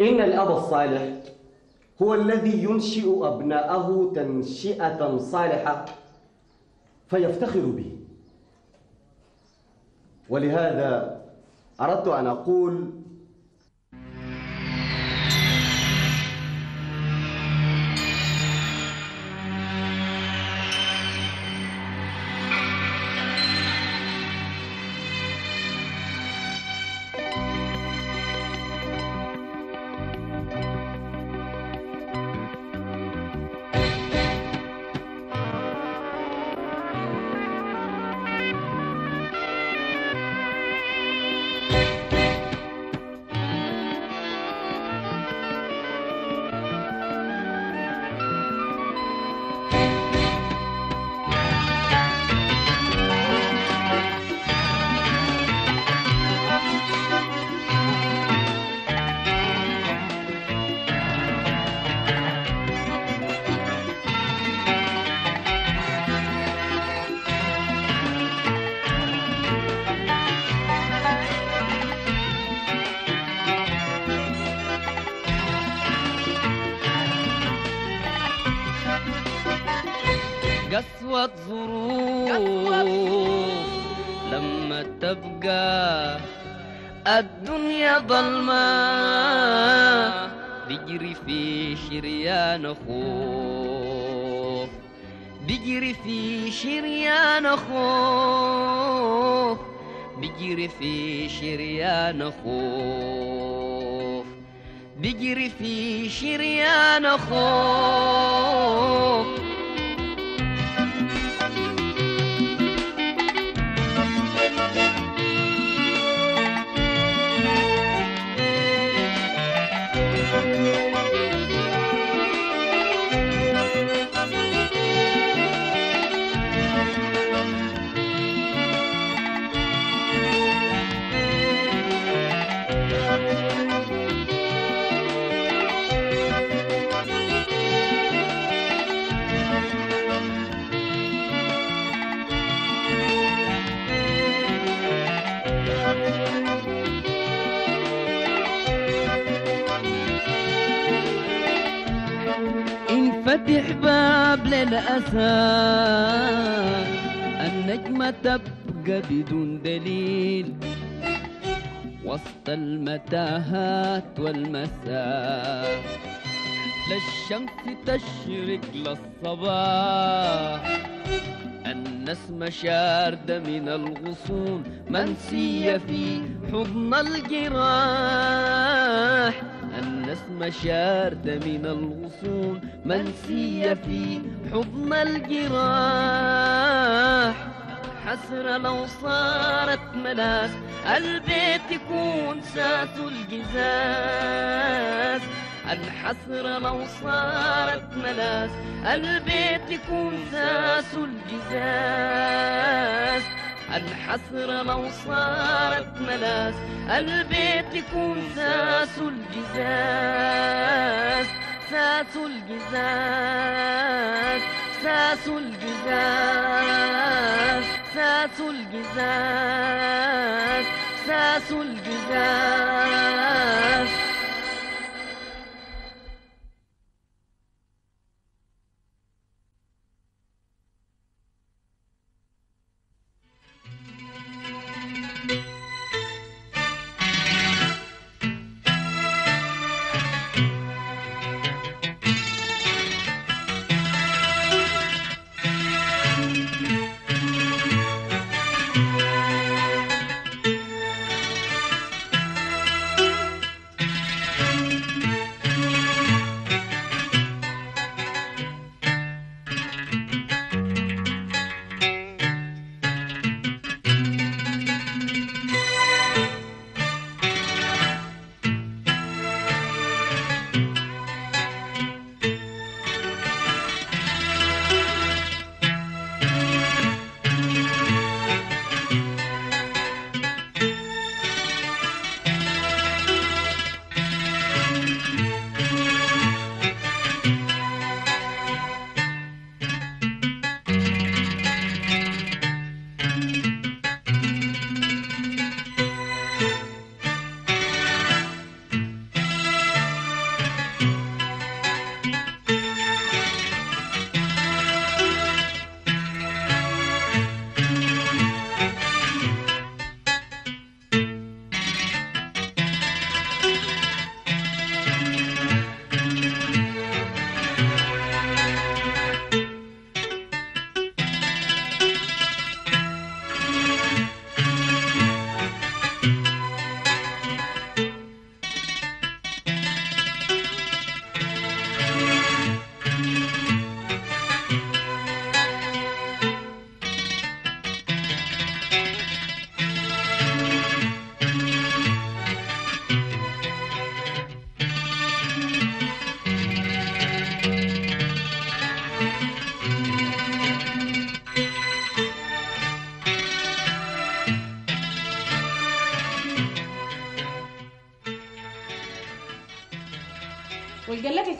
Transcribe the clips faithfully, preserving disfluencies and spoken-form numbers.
إن الأب الصالح هو الذي ينشئ أبناءه تنشئة صالحة فيفتخر به. ولهذا أردت أن أقول قسوة ظروف لما تبقى الدنيا ظلمة بيجري في شريان خوف، بيجري في شريان خوف، بيجري في شريان خوف، بيجري في شريان خوف. انفتح باب للأسى النجمة تبقى بدون دليل وسط المتاهات والمساء، لا الشمس تشرق للصباح النسمة شاردة من الغصون منسية في حضن الجراح، النسمة شاردة من الغصون منسية في حضن الجراح. حسرة لو صارت ملاس البيت يكون ساس الجزاز، الحسرة لو صارت ملاس البيت يكون ساس الجزاز، الحسرة لو صارت ملاس البيت يكون ساس الجزاز، ساس الجزاز، ساس الجزاز، ساس الجزاز، ساس الجزاز.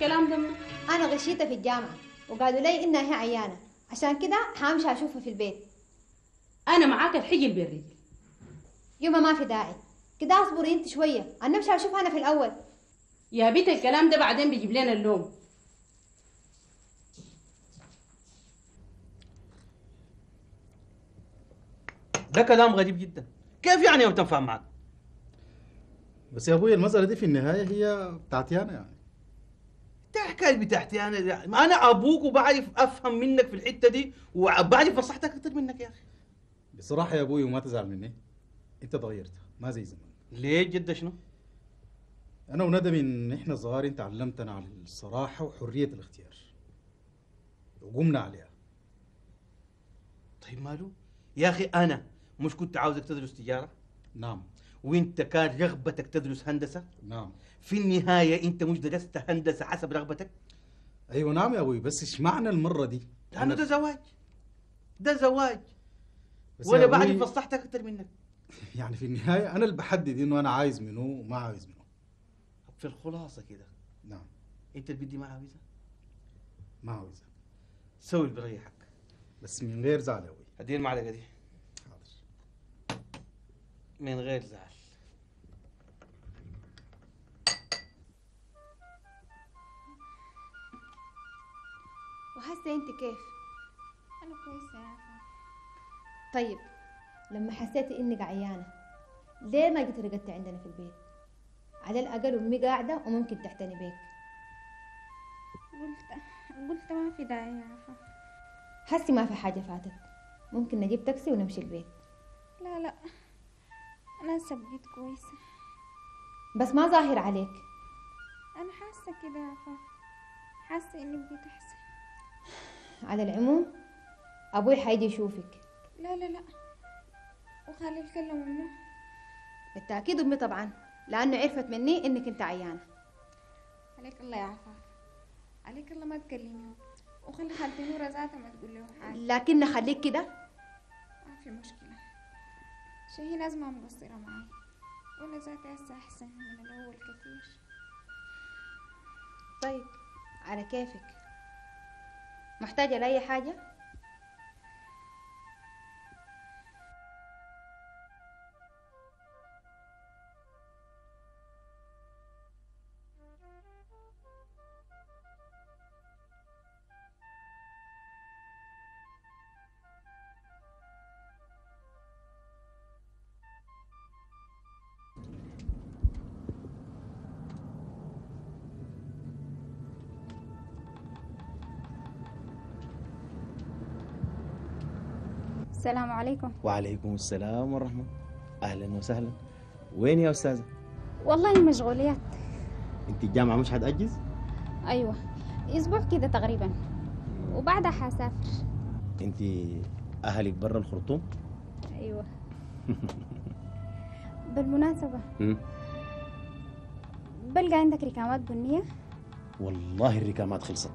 الكلام ده؟ انا غشيتها في الجامعه وقالوا لي انها هي عيانه، عشان كده حامشي اشوفها في البيت. انا معاك الحجل بالرجل. يما ما في داعي كده، اصبري انت شويه، انا امشي اشوفها انا في الاول. يا بيت الكلام ده بعدين بيجيب لنا اللوم. ده كلام غريب جدا، كيف يعني يا بتنفع معاك؟ بس يا ابوي المسألة دي في النهاية هي بتاعتي أنا يعني. تحكي بتاعتي أنا يعني، ما أنا أبوك وبعرف أفهم منك في الحتة دي وبعرف نصيحتك أكتر منك يا أخي. بصراحة يا ابوي وما تزعل مني، أنت اتغيرت ما زي زمان. ليه جد شنو؟ أنا وندى من إحنا صغار أنت علمتنا على الصراحة وحرية الاختيار. وقمنا عليها. طيب ماله؟ يا أخي أنا مش كنت عاوزك تدرس تجارة؟ نعم. وانت كان رغبتك تدرس هندسه؟ نعم. في النهايه انت مش درست هندسه حسب رغبتك؟ ايوه نعم يا ابوي، بس ايش معنى المره دي؟ لانه ده زواج، ده زواج، وانا بعرف فصحتك اكثر منك. يعني في النهايه انا اللي بحدد انه انا عايز منه وما عايز منه. في الخلاصه كده نعم، انت اللي بدي ما عاوزها؟ ما عاوزها. سوي اللي بريحك بس من غير زعل يا ابوي. اديني المعلقه دي. حاضر. من غير زعل. وحاسه انت كيف؟ انا كويسه يا اخي. طيب لما حسيتي انك عيانه ليه ما جيتي رقدتي عندنا في البيت؟ على الاقل امي قاعده وممكن تحتني بيك. قلت قلت ما في داعي يا عفا. حسي ما في حاجه فاتت، ممكن نجيب تاكسي ونمشي البيت. لا لا انا هسه بقيت كويسه. بس ما ظاهر عليك. انا حاسه كده يا عفا، حاسه اني بقيت احسن. على العموم ابوي حيجي يشوفك. لا لا لا وخلي يتكلم امه. بالتاكيد امي طبعا، لانه عرفت مني انك انت عيانه. عليك الله يا عفاف، عليك الله ما تكلميهم، وخلي خالتي نوره ذاتها ما تقول لهم حاجه. لكن خليك كده. ما في مشكله، شيء ناس ما مقصره معي، وانا ذاتي هسه احسن من الاول كثير. طيب على كيفك. محتاجة لأي حاجة؟ السلام عليكم. وعليكم السلام ورحمة. أهلا وسهلا. وين يا أستاذة؟ والله مشغوليات. أنت الجامعة مش هتأجز؟ أيوه أسبوع كده تقريبا وبعدها حسافر. أنت أهلك برا الخرطوم؟ أيوه. بالمناسبة م? بلقى عندك ركامات بنية؟ والله الركامات خلصت،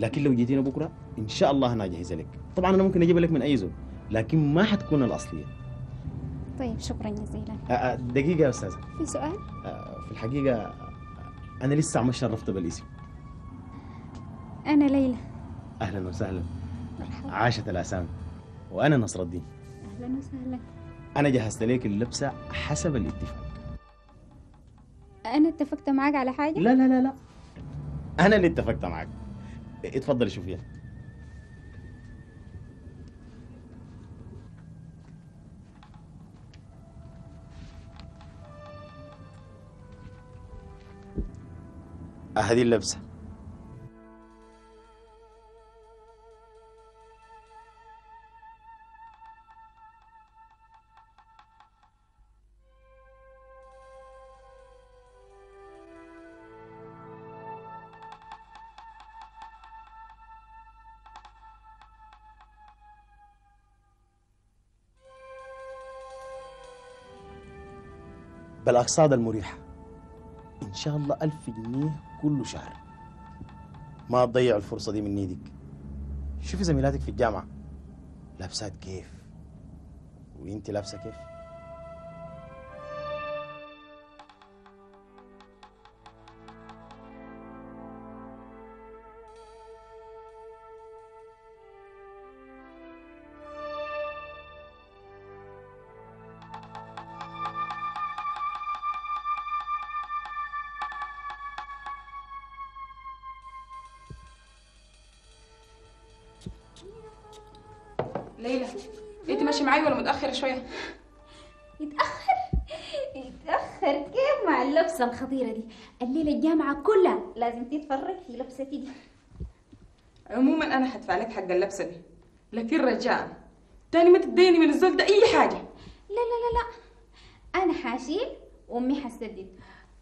لكن لو جيتينا بكرة إن شاء الله أنا أجهزها لك. طبعا أنا ممكن أجيبها لك من أي زول، لكن ما حتكون الأصلية. طيب شكرا جزيلا. دقيقة يا أستاذة، في سؤال؟ في الحقيقة أنا لسه ما شرفت بالاسم. أنا ليلى. أهلا وسهلا. مرحبا. عاشت الأسامي. وأنا نصر الدين. أهلا وسهلا. أنا جهزت لك اللبسة حسب الاتفاق. أنا اتفقت معاك على حاجة؟ لا لا لا لا، أنا اللي اتفقت معاك. اتفضلي شوفيها. هذه اللبسة. بالأقساط المريحة إن شاء الله ألف جنيه كل شهر. ما تضيعوا الفرصة دي من ايدك. شوفي زميلاتك في الجامعة لابسات كيف، وانت لابسة كيف؟ ليلى انت ماشي معايا ولا متاخره شويه؟ يتاخر يتاخر كيف مع اللبسه الخطيره دي؟ الليله الجامعه كلها لازم تتفرج في لبستي دي. عموما انا هدفع لك حق اللبسه دي، لكن رجاء تاني ما تديني من الزول ده اي حاجه. لا لا لا لا انا حاشيل وامي حسدد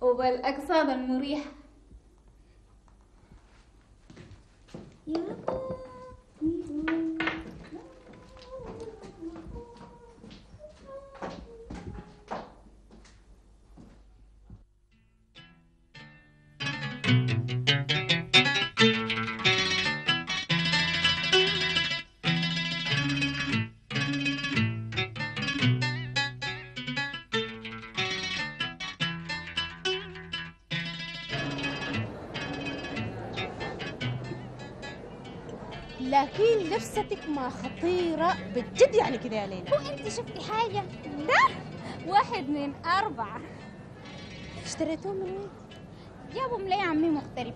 وبالاقساط المريحه. لكن لبستك ما خطيرة بجد يعني كده يا ليلى. هو انت شفتي حاجة؟ لا واحد من أربعة. اشتريتوه من وين؟ جابهم لي عمي مغترب،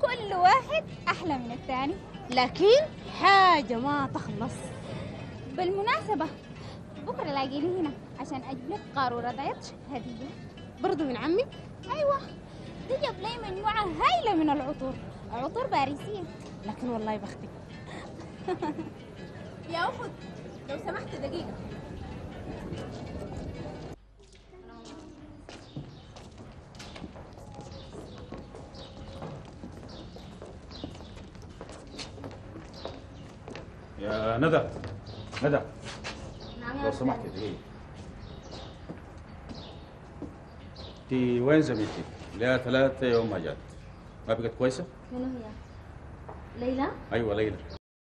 كل واحد أحلى من الثاني لكن حاجة ما تخلص. بالمناسبة بكرة لاقيني هنا عشان أجيب لك قارورة دايتش هدية برضو من عمي. أيوة ده جاب لي مجموعة هايلة من العطور، عطور باريسية لكن والله بختك. يا أفود لو سمحت دقيقة. يا ندى ندى لو سمحت دقيقة. انتي وين زميلتك؟ لها ثلاثة يوم ما جات، ما بقت كويسة؟ منو هي؟ ليلى؟ أيوة ليلى.